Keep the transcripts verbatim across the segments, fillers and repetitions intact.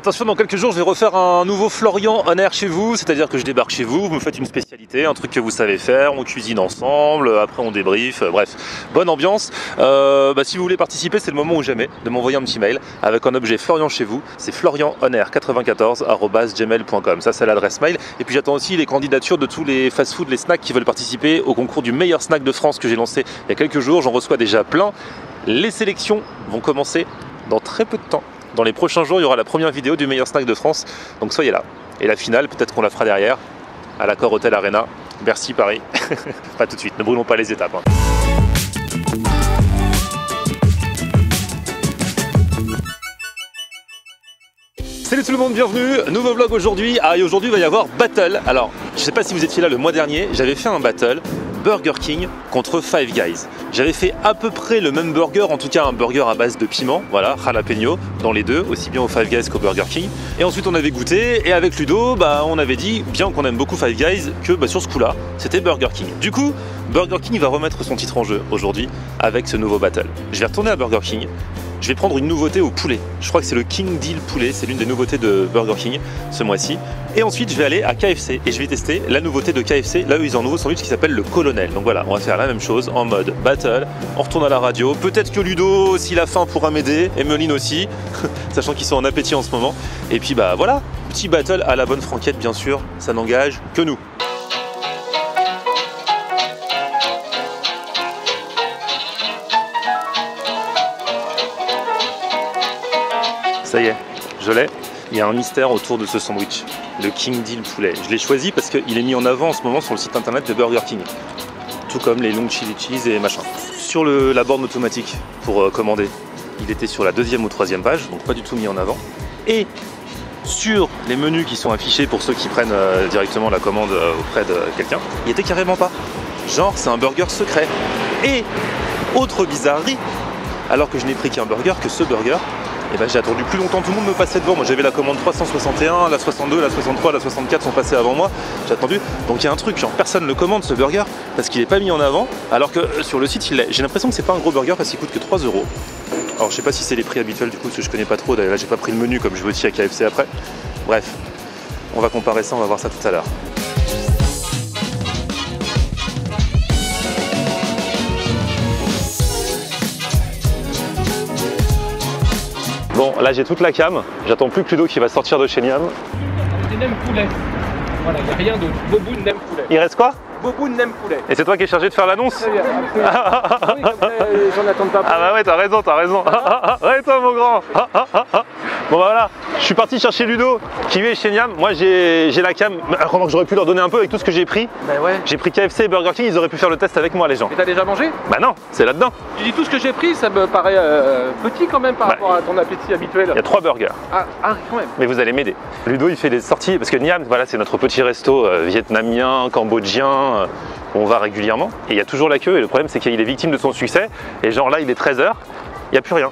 Attention, dans quelques jours, je vais refaire un nouveau Florian On Air chez vous, c'est-à-dire que je débarque chez vous, vous me faites une spécialité, un truc que vous savez faire, on cuisine ensemble, après on débrief, euh, bref, bonne ambiance. Euh, bah, si vous voulez participer, c'est le moment ou jamais de m'envoyer un petit mail avec un objet Florian chez vous, c'est florian on air quatre-vingt-quatorze arobase gmail point com, ça c'est l'adresse mail. Et puis j'attends aussi les candidatures de tous les fast-food, les snacks qui veulent participer au concours du meilleur snack de France que j'ai lancé il y a quelques jours, j'en reçois déjà plein. Les sélections vont commencer dans très peu de temps. Dans les prochains jours, il y aura la première vidéo du meilleur snack de France, donc soyez là. Et la finale, peut-être qu'on la fera derrière, à l'Accor Hotel Arena. Merci Paris. Pas tout de suite, ne brûlons pas les étapes. Hein. Salut tout le monde, bienvenue, nouveau vlog aujourd'hui. Ah, et aujourd'hui, il va y avoir battle. Alors, je ne sais pas si vous étiez là le mois dernier, j'avais fait un battle. Burger King contre Five Guys. J'avais fait à peu près le même burger, en tout cas un burger à base de piment, voilà, jalapeno, dans les deux, aussi bien au Five Guys qu'au Burger King. Et ensuite on avait goûté, et avec Ludo, bah, on avait dit, bien qu'on aime beaucoup Five Guys, que bah, sur ce coup-là, c'était Burger King. Du coup, Burger King va remettre son titre en jeu aujourd'hui, avec ce nouveau battle. Je vais retourner à Burger King, je vais prendre une nouveauté au poulet. Je crois que c'est le King Deal Poulet, c'est l'une des nouveautés de Burger King ce mois-ci. Et ensuite, je vais aller à K F C et je vais tester la nouveauté de K F C. Là, ils ont un nouveau sandwich qui s'appelle le Colonel. Donc voilà, on va faire la même chose en mode battle. On retourne à la radio. Peut-être que Ludo, s'il a faim, pourra m'aider. Et Meline aussi, sachant qu'ils sont en appétit en ce moment. Et puis, bah voilà, petit battle à la bonne franquette, bien sûr. Ça n'engage que nous. Ça y est, je l'ai. Il y a un mystère autour de ce sandwich, le King Deal Poulet. Je l'ai choisi parce qu'il est mis en avant en ce moment sur le site internet de Burger King, tout comme les longs chili cheese et machin. Sur le, la borne automatique pour euh, commander, il était sur la deuxième ou troisième page, donc pas du tout mis en avant. Et sur les menus qui sont affichés pour ceux qui prennent euh, directement la commande euh, auprès de quelqu'un, il était carrément pas. Genre, c'est un burger secret. Et autre bizarrerie, alors que je n'ai pris qu'un burger, que ce burger, et eh ben, j'ai attendu plus longtemps, tout le monde me passait devant. Moi j'avais la commande trois cent soixante et un, la soixante-deux, la soixante-trois, la soixante-quatre sont passées avant moi, j'ai attendu. Donc il y a un truc, genre personne ne commande ce burger parce qu'il n'est pas mis en avant, alors que euh, sur le site il l'est. J'ai l'impression que c'est pas un gros burger parce qu'il coûte que trois euros. Alors je sais pas si c'est les prix habituels du coup, parce que je connais pas trop, d'ailleurs là j'ai pas pris le menu comme je veux dire à K F C après. Bref, on va comparer ça, on va voir ça tout à l'heure. Bon, là j'ai toute la cam, j'attends plus que Ludo qui va sortir de chez Nham. C'est Nham Poulet. Voilà, il n'y a rien d'autre. Bobou Nham Poulet. Il reste quoi? Bobou Nham Poulet. Et c'est toi qui es chargé de faire l'annonce? Très bien, absolument. Oui, comme les gens n'attendent pas. Ah bah ouais, t'as raison, t'as raison. Ouais, toi mon grand. Bon bah voilà, je suis parti chercher Ludo qui est chez Nham. Moi j'ai la cam, comment j'aurais pu leur donner un peu avec tout ce que j'ai pris. Bah ouais. J'ai pris K F C et Burger King, ils auraient pu faire le test avec moi les gens. Et t'as déjà mangé? Bah non, c'est là-dedans. Tu dis tout ce que j'ai pris, ça me paraît euh, petit quand même par bah, rapport à ton appétit habituel. Il y a trois burgers. Ah, ah quand même. Mais vous allez m'aider. Ludo il fait des sorties, parce que Nham, voilà, c'est notre petit resto euh, vietnamien, cambodgien, euh, on va régulièrement. Et il y a toujours la queue et le problème c'est qu'il est victime de son succès. Et genre là il est treize heures, il n'y a plus rien.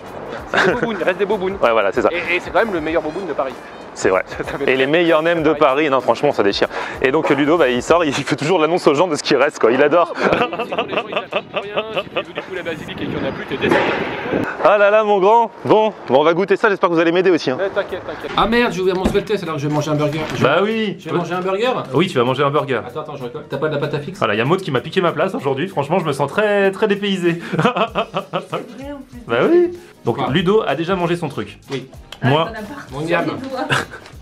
Des bobounes, il reste des bobounes. Ouais, voilà, c'est ça. Et, et c'est quand même le meilleur boboune de Paris. C'est vrai. Et les meilleurs nems de Paris, non, franchement, ça déchire. Et donc Ludo, bah, il sort, il fait toujours l'annonce aux gens de ce qui reste, quoi. Il adore. Ah là là, mon grand. Bon, bon on va goûter ça. J'espère que vous allez m'aider aussi. Hein. Eh, t'inquiète, t'inquiète. Ah merde, j'ai ouvert mon Svalta, c'est là que je vais manger un burger. Je bah vais... oui. Je vais peux... manger un burger. Oui, tu vas manger un burger. Attends, attends, je recolle. T'as pas de la pâte à fixe? Voilà, il y a Maud qui m'a piqué ma place aujourd'hui. Franchement, je me sens très, très dépaysé. Bah oui. Donc quoi? Ludo a déjà mangé son truc. Oui. Ah, moi, mon Nham.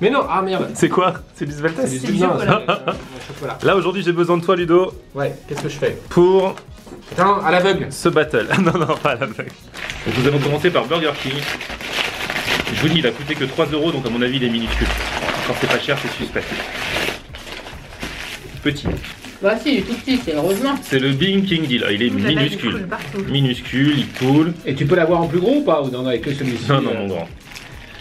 Mais non, ah merde. C'est quoi? C'est du Svalta? C'est du chocolat. Là aujourd'hui j'ai besoin de toi Ludo. Ouais, qu'est-ce que je fais? Pour... Putain, à l'aveugle. Ce battle. Non, non, pas à l'aveugle. Donc nous allons commencer par Burger King. Je vous dis, il a coûté que trois euros, donc à mon avis il est minuscule. Quand c'est pas cher, c'est suspect. Petit. Bah si, il est tout petit, c'est heureusement. C'est le Bing King Deal, il est vous minuscule. Il minuscule, il coule. Et tu peux l'avoir en plus gros ou pas? Ou non, avec que celui-ci? Non, non, mon grand.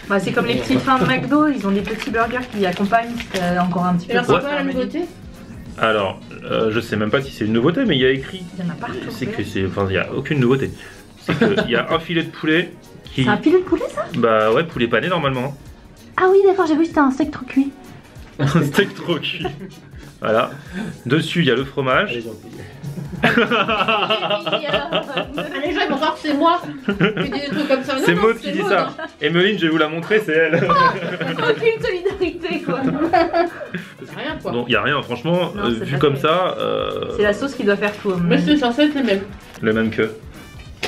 Bah, c'est comme les petits fins de McDo, ils ont des petits burgers qui accompagnent euh, encore un petit peu. Et alors, c'est quoi la nouveauté? Alors, euh, je sais même pas si c'est une nouveauté, mais il y a écrit. Il y en a partout. C'est que c'est. Enfin, il n'y a aucune nouveauté. C'est qu'il y a un filet de poulet qui. C'est un filet de poulet ça? Bah ouais, poulet pané normalement. Ah oui, d'accord, j'ai vu, c'était un steak trop cuit. Un steak trop cuit. Voilà. Dessus, il y a le fromage. Elle est gentille. Les gens ils vont croire que c'est moi qui dis des trucs comme ça. C'est Maud qui dit Maud, ça. Et Meline, je vais vous la montrer, c'est elle. Aucune solidarité quoi. Rien quoi. Donc il n'y a rien, franchement, non, euh, vu comme fait. ça. Euh... C'est la sauce qui doit faire tout. Mais c'est censé être les mêmes. Le même que.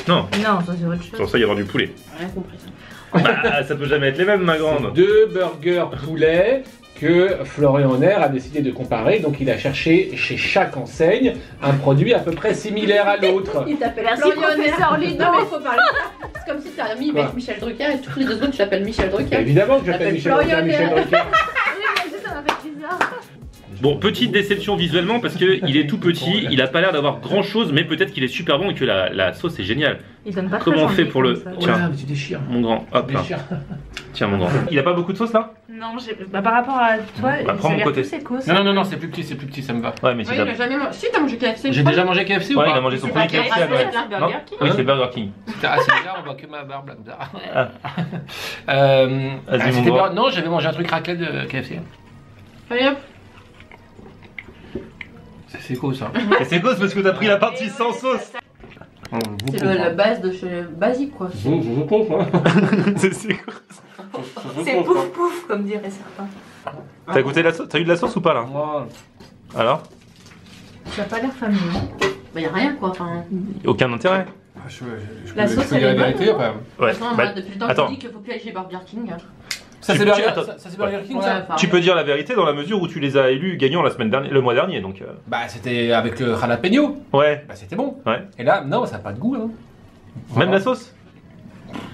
Non. Non, ça c'est autre chose. Sur ça, il y avoir du poulet. Rien compris ça. Bah, ça peut jamais être les mêmes, ma grande. Deux burgers poulet que Florian On Air a décidé de comparer, donc il a cherché chez chaque enseigne un produit à peu près similaire à l'autre. Il t'appelle Florian On Air. Lido, non, mais faut parler. C'est comme si t'as mis avec Michel Drucker et toutes les deux autres tu t'appelles Michel Drucker. Bah, évidemment que je t'appelle Michel Drucker. Michel Drucker. Ça m'a fait bizarre. Bon, petite déception visuellement parce qu'il est tout petit, il a pas l'air d'avoir grand chose, mais peut-être qu'il est super bon et que la, la sauce est géniale. Il donne pas Comment on fait pour le. Tiens, oh là, tu déchires. Mon grand, hop là. Tiens, mon grand. Il a pas beaucoup de sauce là? Non, bah, par rapport à toi, bah, prends mon côté. Quoi, non, non, non, non, c'est plus petit, c'est plus petit, ça me va. Ouais, mais oui, il a jamais mangé. Si, t'as mangé K F C? J'ai déjà mangé K F C ou pas? Ouais, il a mangé son premier K F C. Oui, c'est Burger King. Ah, c'est bizarre, on voit que ma barbe là. Vas-y, mon grand. Non, j'avais mangé un truc raclette de K F C. Allez hop. C'est quoi ça? C'est quoi parce que t'as pris la partie sans sauce? C'est la base de chez basique quoi. C'est pouf pouf comme dirait certains. T'as goûté la sauce? T'as eu de la sauce ou pas là? Alors? Ça a pas l'air familier. Bah y'a rien quoi. Aucun intérêt. La sauce elle est bonne. Ouais. Depuis le temps que tu dis qu'il faut plus aller chez Burger King. Ça c'est Burger King. Tu peux dire la vérité dans la mesure où tu les as élus gagnants la semaine dernière, le mois dernier donc. Euh... Bah c'était avec le jalapeno. Ouais. Bah c'était bon. Ouais. Et là non ça n'a pas de goût. Hein. Voilà. Même la sauce.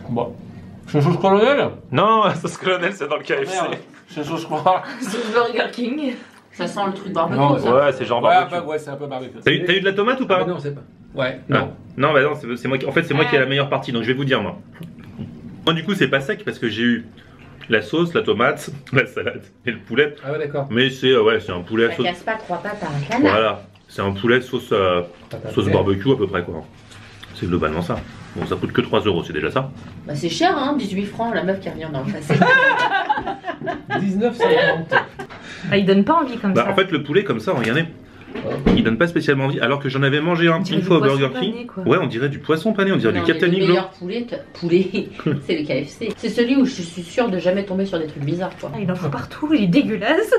Bon. C'est sauce Colonel. Non la sauce Colonel c'est dans le K F C. C'est sauce Colonel. C'est Burger King. Ça sent le truc barbecue. Non, ça. Ouais c'est genre barbecue. Ouais, bah, ouais c'est un peu barbecue. T'as eu, eu de la tomate ou pas? Bah, non c'est pas. Ouais. Ah. Non. Non bah non c'est moi qui... en fait c'est moi qui ai la meilleure partie donc je vais vous dire moi. Moi du coup c'est pas sec parce que j'ai eu la sauce, la tomate, la salade et le poulet. Ah ouais d'accord. Mais c'est euh, ouais, c'est un poulet ça sauce... casse pas trois pattes à un canard. Voilà, c'est un poulet sauce, euh, sauce barbecue à peu près quoi. C'est globalement ça. Bon ça coûte que trois euros, c'est déjà ça. Bah c'est cher hein, dix-huit francs la meuf qui revient dans le passé. dix-neuf cinquante. Bah il donne pas envie comme bah, ça. En fait le poulet comme ça, regardez. Il donne pas spécialement envie, alors que j'en avais mangé un une fois au Burger King. Ouais, on dirait du poisson pané, on dirait non, du Captain Iglo. Le meilleur poulet, poulet c'est le K F C. C'est celui où je suis sûre de jamais tomber sur des trucs bizarres. Quoi. Ah, il en faut partout, il est dégueulasse.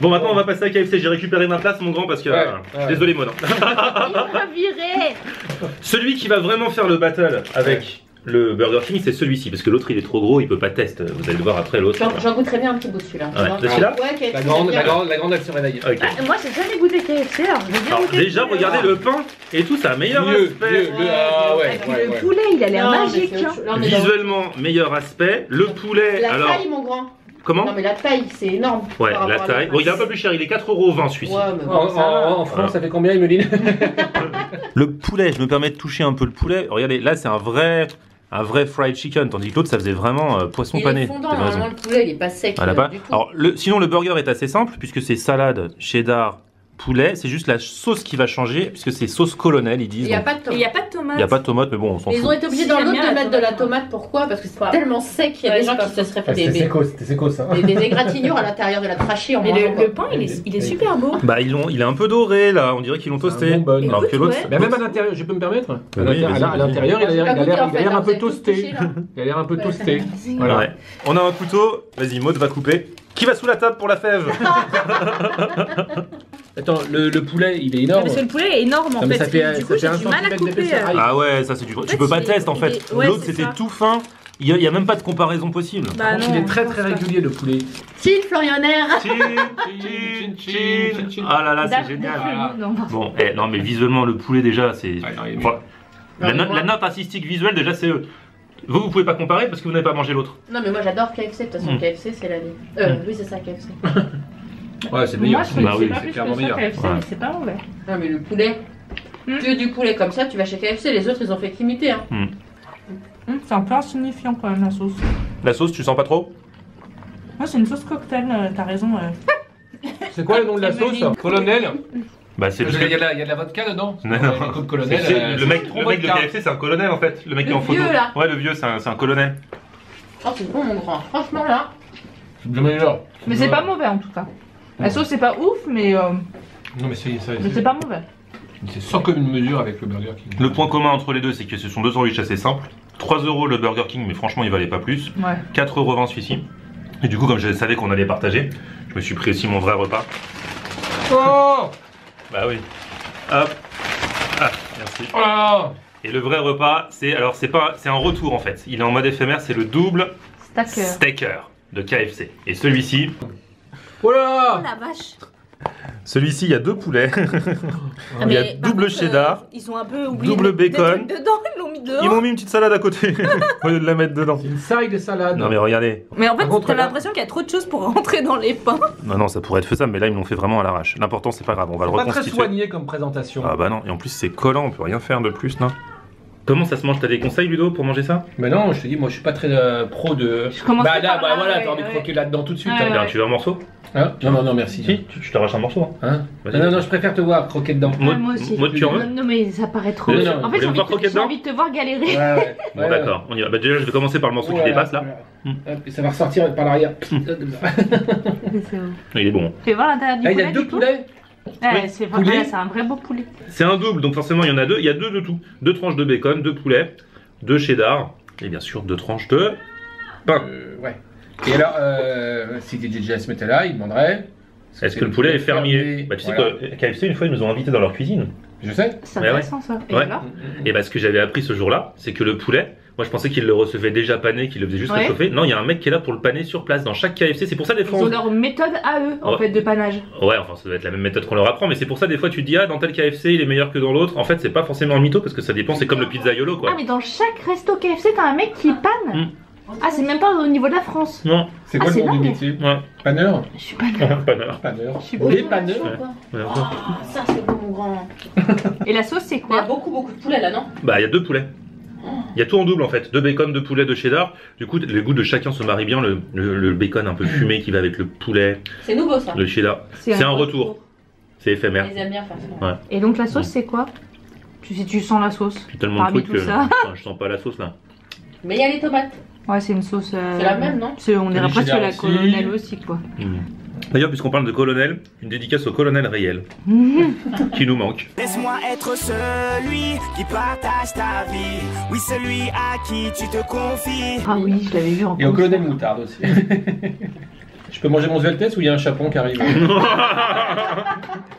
Bon, maintenant on va passer à K F C. J'ai récupéré ma place, mon grand, parce que. Ouais, euh, ouais. Je suis désolé, moi. Non. Il va virer. Celui qui va vraiment faire le battle avec. Le Burger King c'est celui-ci parce que l'autre il est trop gros, il peut pas tester. Vous allez le voir après l'autre. J'en goûterais bien un petit bout de celui-là. Ah ouais. Celui-là ouais, okay. La grande, la grande, la grande elle se réveille. Okay. Ah, moi j'ai jamais goûté K F C alors je vais bien goûter. Déjà regardez ah. le pain et tout ça, meilleur mieux, aspect. Mieux, le, ah, ouais, et puis ouais, le ouais. poulet il a l'air magique. Hein. Visuellement meilleur aspect. Le poulet la alors. La taille mon grand. Comment? Non mais la taille c'est énorme. Ouais la taille. Bon il est un peu plus cher, il est quatre euros vingt celui-ci. Ouais, bon, en, en, en France ça fait combien Emeline? Le poulet, je me permets de toucher un peu le poulet. Regardez là c'est un vrai. Un vrai fried chicken, tandis que l'autre ça faisait vraiment euh, poisson il pané. Est fondant, vraiment le poulet il est pas sec. Voilà, euh, pas. Du tout. Alors, le, sinon le burger est assez simple puisque c'est salade, cheddar, poulet. C'est juste la sauce qui va changer puisque c'est sauce colonel ils disent. Il n'y a, a pas de tomate. Il n'y a pas de tomate mais bon on s'en fout. Ils ont été obligés si dans l'autre de mettre de la tomate. Pourquoi? Parce que c'est ouais. tellement sec qu'il y a ouais, des gens qui se seraient fait des, des, des, des égratignures à l'intérieur de la trachée. En mais le, le pain il est, il est super beau. Bah ils l'ont, il est un peu doré là. On dirait qu'ils l'ont toasté. Bon alors que l'autre. Ouais. Même à l'intérieur, je peux me permettre. À l'intérieur il a l'air un peu toasté. Il a l'air un peu toasté. Voilà. On a un couteau. Vas-y Maud va couper. Qui va sous la table pour la fève? Attends, le, le poulet il est énorme. Parce que le poulet est énorme en non, fait. Ça fait, du coup, ça fait du mal à couper. Ah ouais, ça c'est du. En tu fait, peux pas tester en fait. Est... Ouais, l'autre c'était tout fin. Il n'y a, a même pas de comparaison possible. Bah non, il est très très régulier le poulet. Chin Florian On Air. Chin, chin, chin. Ah là là, c'est génial. Ah. Bon, eh, non mais visuellement le poulet déjà c'est. Ouais, enfin, la, no la note artistique visuelle déjà c'est eux. Vous, vous pouvez pas comparer parce que vous n'avez pas mangé l'autre. Non mais moi j'adore K F C, de toute façon mmh. K F C c'est la vie. Euh, mmh. oui c'est ça K F C. Ouais c'est meilleur. Moi je c'est clairement meilleur. K F C ouais. mais c'est pas mauvais. Non mais le poulet, mmh. tu veux du poulet comme ça, tu vas chez K F C, les autres ils ont fait qu'imiter hein. Mmh. Mmh, c'est un peu insignifiant quand même la sauce. La sauce tu sens pas trop? Moi c'est une sauce cocktail, euh, t'as raison. Euh... C'est quoi le nom de la sauce? Colonel. Bah c'est le il y a de la, y a de la vodka dedans. Non, non. Colonel, euh, le mec, le mec de K F C c'est un colonel en fait, le mec le qui est en photo. Là. Ouais le vieux c'est un, un colonel. Oh c'est bon mon grand, franchement là. C'est le meilleur. Mais c'est pas mauvais en tout cas. La sauce c'est pas ouf, mais euh... non mais c'est pas mauvais. C'est sans commune mesure avec le Burger King. Le point commun entre les deux, c'est que ce sont deux sandwichs assez simples. trois euros le Burger King, mais franchement il valait pas plus. Ouais. quatre euros vingt celui-ci. Et du coup, comme je savais qu'on allait partager, je me suis pris aussi mon vrai repas. Oh bah oui. Hop. Ah, merci. Oh là là. Et le vrai repas, c'est alors c'est pas c'est un retour en fait. Il est en mode éphémère, c'est le double Stacker. Stacker de K F C. Et celui-ci. Oh là là. Oh la vache. Celui-ci, il y a deux poulets. Ah, il y a double contre, cheddar. Euh, ils ont un peu oublié double bacon. Des trucs dedans, ils l'ont mis dehors. Ils m'ont mis une petite salade à côté au lieu de la mettre dedans. Une side de salade. Non mais regardez. Mais en fait, t'as l'impression qu'il y a trop de choses pour rentrer dans les pains. Non non, ça pourrait être faisable, mais là ils l'ont fait vraiment à l'arrache. L'important, c'est pas grave, on va le reconstituer. C'est pas très soigné comme présentation. Ah bah non, et en plus c'est collant, on peut rien faire de plus, non. Comment ça se mange? T'as des conseils, Ludo, pour manger ça? Bah non, je te dis, moi je suis pas très euh, pro de. Je bah là, bah là, voilà, ouais, t'as envie de croquer ouais. là-dedans tout de suite. Ouais, hein. Ouais. Tu veux un morceau? Hein? Non, non, non, merci. Si, je t'arrache un morceau. Hein? Hein? Non, non, non, je préfère te voir croquer dedans. Moi, moi aussi. Moi, tu en veux? Non, mais ça paraît trop. Non, non. En fait, j'ai envie, envie de te voir galérer. Ouais, ouais. Bon, ouais, d'accord, on y va. Bah déjà, je vais commencer par le morceau oh, qui voilà, dépasse là. Voilà. Hum. Ça va ressortir par l'arrière. Il est bon. Fais voir l'intérieur du poulet. Il y a deux poulets. Ouais, oui. C'est vrai, c'est un vrai beau poulet. C'est un double, donc forcément il y en a deux. Il y a deux de tout. Deux tranches de bacon, deux poulets, deux cheddar et bien sûr deux tranches de pain. Euh, ouais. Et alors, euh, si D J se mettait là, il demanderait. Est-ce est que, que le poulet est fermier? Bah tu voilà. sais que K F C une fois ils nous ont invités dans leur cuisine. Je sais. C'est intéressant ouais. ça. Et, ouais. et bah ce que j'avais appris ce jour-là, c'est que le poulet. Moi je pensais qu'il le recevait déjà pané, qu'il le faisait juste ouais. réchauffer. Non, il y a un mec qui est là pour le paner sur place dans chaque K F C. C'est pour ça des fois. Ils ont on... leur méthode à eux en ouais. fait de panage. Ouais, enfin ça doit être la même méthode qu'on leur apprend, mais c'est pour ça des fois tu te dis ah dans tel K F C il est meilleur que dans l'autre. En fait c'est pas forcément un mytho parce que ça dépend. C'est comme le pizzaiolo quoi. Ah mais dans chaque resto K F C t'as un mec qui panne. Mmh. Ah c'est même pas au niveau de la France. Non. C'est quoi ah, le nom du métier? Ouais. Paneur. Je suis paneur. Paneur. Paneur. Je suis bon. Les paneurs. Ouais. Oh, ça c'est bon mon grand. Et la sauce c'est quoi? Il y a beaucoup beaucoup de poulet là non? Bah il y a deux poulets. Il y a tout en double en fait, deux bacon, deux poulets, deux cheddar. Du coup, les goûts de chacun se marient bien. Le, le, le bacon un peu fumé qui va avec le poulet. C'est nouveau ça. Le cheddar. C'est un, un retour. retour. C'est éphémère. Ils aiment bien faire ça. Ouais. Et donc la sauce ouais. c'est quoi? Tu sais, tu sens la sauce. C'est tellement de trucs que ça. Enfin, je sens pas la sauce là. Mais il y a les tomates. Ouais, c'est une sauce. Euh... C'est la même non? On dirait presque la colonelle aussi quoi. Mmh. D'ailleurs, puisqu'on parle de colonel, une dédicace au colonel Riel qui nous manque. Laisse-moi être celui qui partage ta vie. Oui, celui à qui tu te confies. Ah oui, je l'avais vu en. Et au colonel Moutarde aussi. Je peux manger mon Zveltes ou il y a un chapon qui arrive?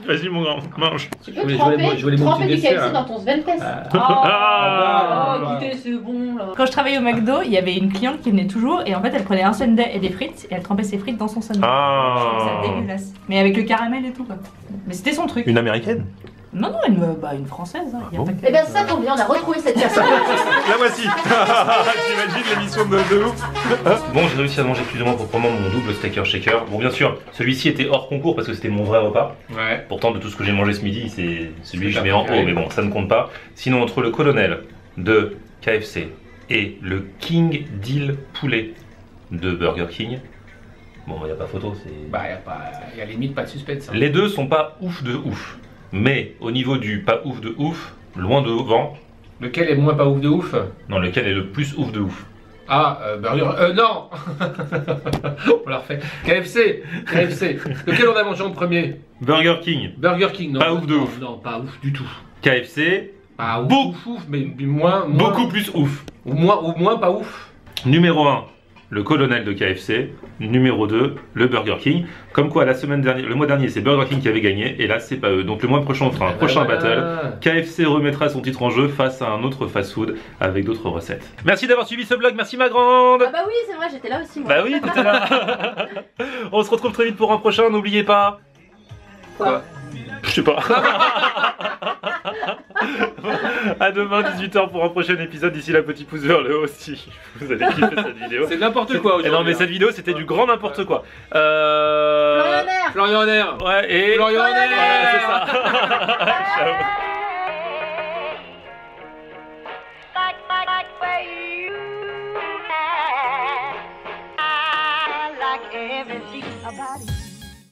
Vas-y mon grand, mange. Tu peux tremper du K F C dans ton Zveltes. Ah, écoutez, c'est bon là. Quand je travaillais au McDo, il y avait une cliente qui venait toujours et en fait elle prenait un sundae et des frites et elle trempait ses frites dans son sundae. Ah. C'est dégueulasse. Mais avec le caramel et tout quoi. Mais c'était son truc. Une américaine? Non, non, une, bah, une française. Hein. Ah bon et bien ça tombe bien, on a retrouvé cette personne. La voici. J'imagine l'émission de, de ouf. Bon, j'ai réussi à manger plus ou moins proprement mon double stacker shaker. Bon, bien sûr, celui-ci était hors concours parce que c'était mon vrai repas. Ouais. Pourtant, de tout ce que j'ai mangé ce midi, c'est celui que je mets en haut. Mais bon, ça ne compte pas. Sinon, entre le colonel de K F C et le King Deal Poulet de Burger King. Bon, il n'y a pas photo, c'est... Bah, il n'y a, a limite pas de suspense. Hein. Les deux sont pas ouf de ouf. Mais au niveau du pas ouf de ouf, loin devant. Lequel est moins pas ouf de ouf? Non, lequel est le plus ouf de ouf? Ah, euh, Burger. Euh, non. On l'a refait. K F C. K F C. Lequel on a mangé en premier? Burger King. Burger King, non. Pas ouf de ouf. Non, pas ouf du tout. K F C. Pas ouf, ouf, mais moins, moins. Beaucoup plus ouf. Ou moins, ou moins pas ouf. Numéro un. Le colonel de K F C, numéro deux, le Burger King. Comme quoi, la semaine dernière, le mois dernier, c'est Burger King qui avait gagné, et là, c'est pas eux. Donc le mois prochain, on fera un prochain battle. K F C remettra son titre en jeu face à un autre fast-food avec d'autres recettes. Merci d'avoir suivi ce vlog, merci ma grande. Ah bah oui, c'est vrai, j'étais là aussi. Moi. Bah oui, t'étais là. On se retrouve très vite pour un prochain, n'oubliez pas. Quoi ? Je sais pas. A demain dix-huit heures pour un prochain épisode. D'ici là, petit pouce vers le haut si vous avez kiffé cette vidéo. C'est n'importe quoi aujourd'hui. Non mais cette vidéo c'était du grand n'importe quoi. Euh... Florian On Air. Ouais et Florian On Air. Ouais, c'est ça. Ciao.